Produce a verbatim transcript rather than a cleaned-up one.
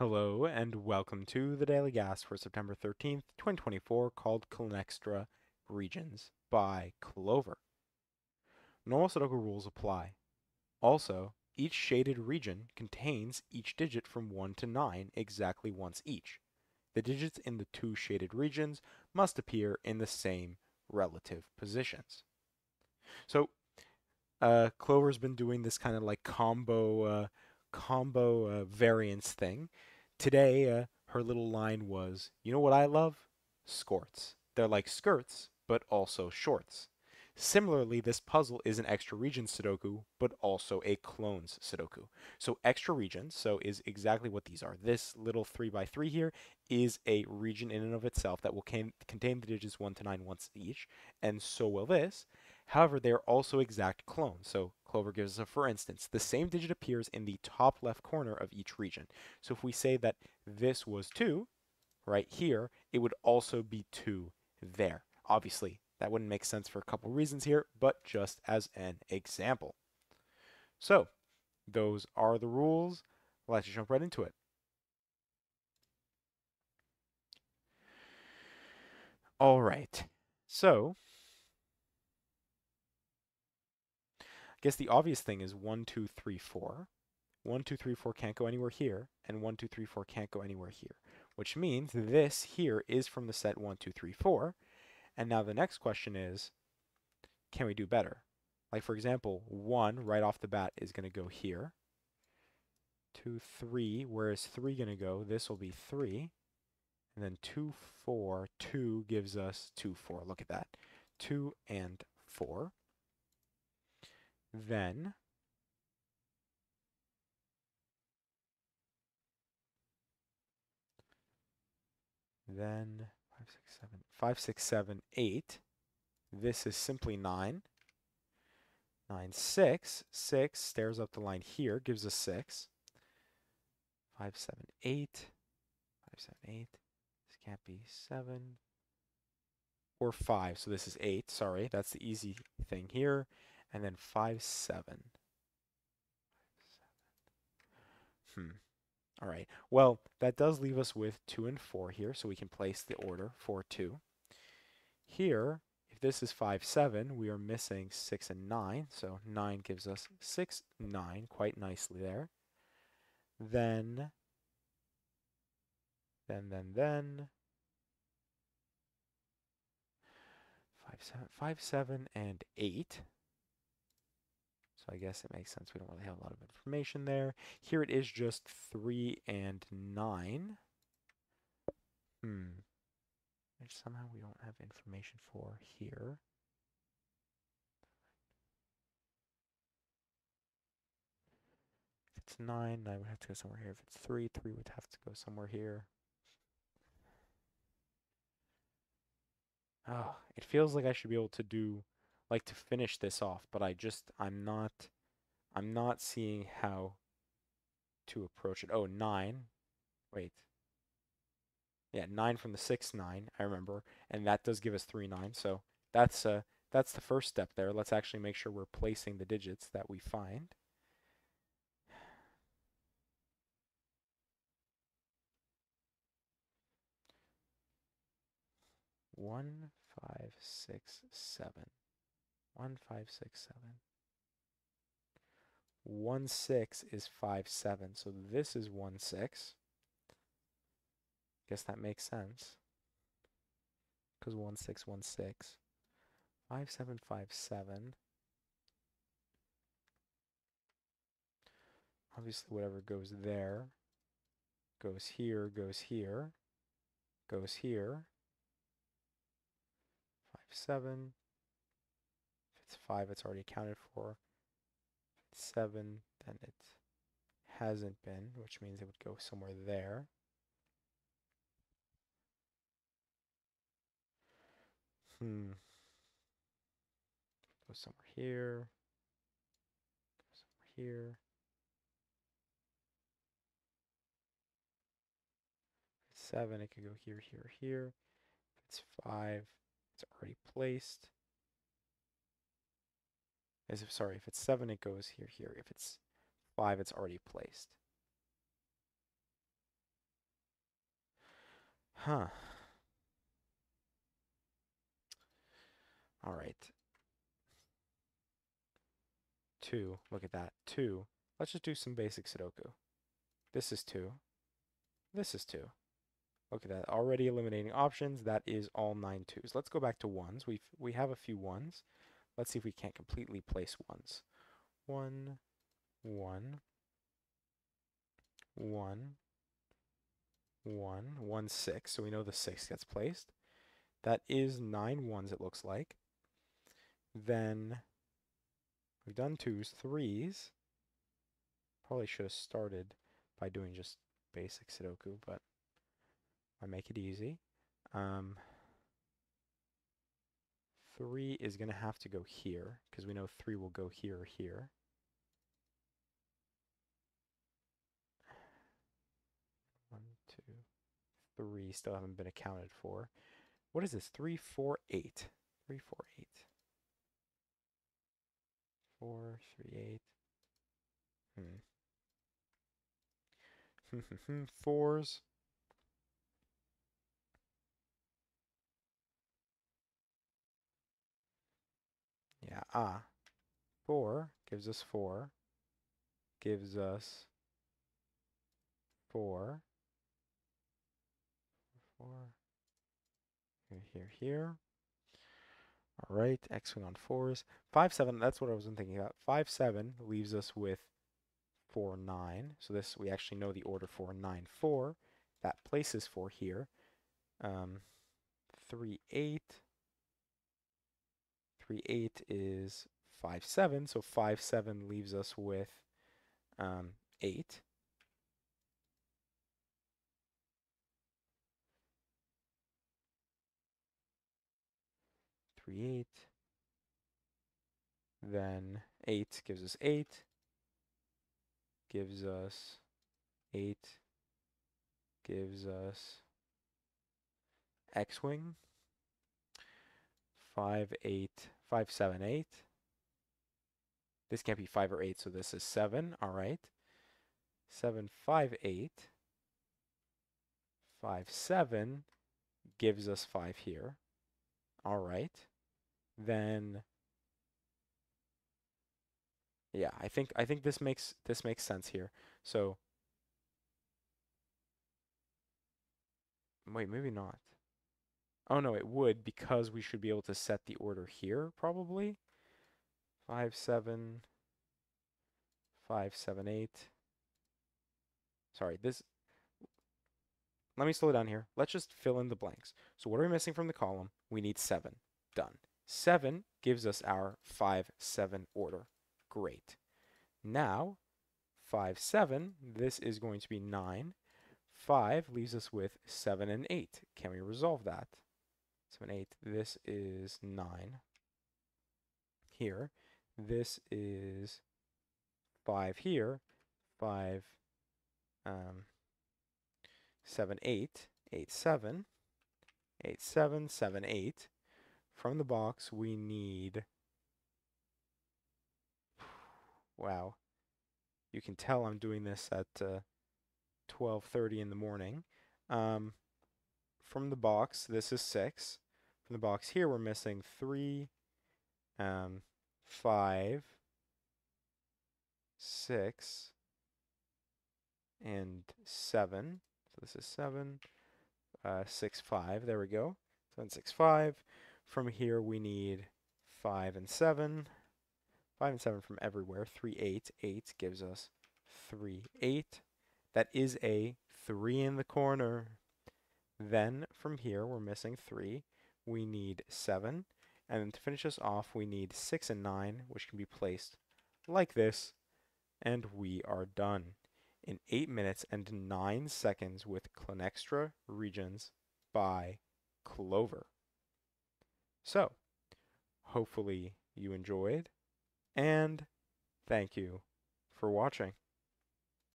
Hello and welcome to The Daily Gas for September thirteenth, twenty twenty-four, called Clonextra Regions by Clover. Normal Sudoku rules apply. Also, each shaded region contains each digit from one to nine exactly once each. The digits in the two shaded regions must appear in the same relative positions. So, uh, Clover's been doing this kind of like combo uh, combo uh, variance thing. Today, uh, her little line was, you know what I love? Skorts. They're like skirts, but also shorts. Similarly, this puzzle is an extra region Sudoku, but also a clones Sudoku. So extra region, so is exactly what these are. This little three by three here is a region in and of itself that will can contain the digits one to nine once each, and so will this. However, they are also exact clones. So Clover gives us a for instance. The same digit appears in the top left corner of each region. So if we say that this was two right here, it would also be two there. Obviously, that wouldn't make sense for a couple reasons here, but just as an example. So those are the rules. Let's jump right into it. All right. So I guess the obvious thing is one, two, three, four. one, two, three, four can't go anywhere here, and one, two, three, four can't go anywhere here, which means this here is from the set one, two, three, four. And now the next question is, can we do better? Like, for example, one right off the bat is going to go here. two, three, where is three going to go? This will be three. And then two, four, two gives us two, four. Look at that. two and four. Then then five, six, seven, five, six, seven, eight. This is simply nine. nine, six, six stairs up the line here, gives us six. five, seven, eight, five, seven, eight. This can't be seven or five, so this is eight. Sorry, that's the easy thing here. And then five, seven. Five, seven. Hmm. All right. Well, that does leave us with two and four here, so we can place the order four, two. Here, if this is five, seven, we are missing six and nine, so nine gives us six, nine, quite nicely there. Then, then, then, then. Five, seven, five, seven, and eight. So I guess it makes sense. We don't really have a lot of information there. Here it is just three and nine. Hmm. Which somehow we don't have information for here. If it's nine, nine would have to go somewhere here. If it's three, three would have to go somewhere here. Oh, it feels like I should be able to do... like to finish this off, but I just I'm not I'm not seeing how to approach it. Oh, nine. Wait. Yeah, nine from the six nine, I remember, and that does give us three nine. So that's uh that's the first step there. Let's actually make sure we're placing the digits that we find. One, five, six, seven. One, five, six, seven. One, six is five, seven. So this is one, six. Guess that makes sense. Because one, six, one, six. Five, seven, five, seven. Obviously, whatever goes there goes here, goes here, goes here. Five, seven. five, it's already accounted for. seven, then it hasn't been, which means it would go somewhere there. Hmm. Go somewhere here. Go somewhere here. If it's seven, it could go here, here, here. If it's five, it's already placed. As if, sorry, if it's seven, it goes here, here. If it's five, it's already placed. Huh. All right. Two. Look at that. Two. Let's just do some basic Sudoku. This is two. This is two. Look at that. Already eliminating options. That is all nine twos. Let's go back to ones. We've, we have a few ones. Let's see if we can't completely place ones. One, one, one, one, one, six. So we know the six gets placed. That is nine ones, it looks like. Then we've done twos, threes. Probably should have started by doing just basic Sudoku, but I make it easy. Um, three is going to have to go here, because we know three will go here or here. One, two, three still haven't been accounted for. What is this? Three, four, eight. Three, four, eight. Four, three, eight. Hmm. Fours. Yeah, ah. Four gives us four. Gives us four. Four. Here, here, here. All right, X-wing on fours. Five, seven, that's what I was thinking about. Five, seven leaves us with four, nine. So this, we actually know the order for nine, four. That places four here. Um, three, eight. Three, eight is five, seven. So five, seven leaves us with um, eight. Eight. Then eight gives us eight. Gives us eight. Gives us X-wing. Five, eight, five, seven, eight. This can't be five or eight, so this is seven. All right. Seven, five, eight. Five, seven gives us five here. All right. Then yeah, I think I think this makes this makes sense here. So wait, maybe not. Oh no, it would, because we should be able to set the order here probably. Five seven five seven eight. Sorry, this let me slow down here. Let's just fill in the blanks. So what are we missing from the column? We need seven. Done. seven gives us our five seven order. Great. Now, five seven, this is going to be nine. five leaves us with seven and eight. Can we resolve that? seven, eight. This is nine. Here. This is five here. five, um, seven, eight. eight, seven. eight, seven, seven, eight. From the box, we need... Wow. You can tell I'm doing this at uh, twelve thirty in the morning. Um, from the box, this is six. From the box here, we're missing three, um, five, six, and seven. So this is seven. Uh, six, five. There we go. Seven, six, five. From here we need five and seven. Five and seven from everywhere. Three, eight. Eight gives us three, eight. That is a three in the corner. Then from here we're missing three. We need seven. And then to finish us off we need six and nine, which can be placed like this. And we are done. In eight minutes and nine seconds with Clonextra Regions by Clover. So, hopefully you enjoyed, and thank you for watching.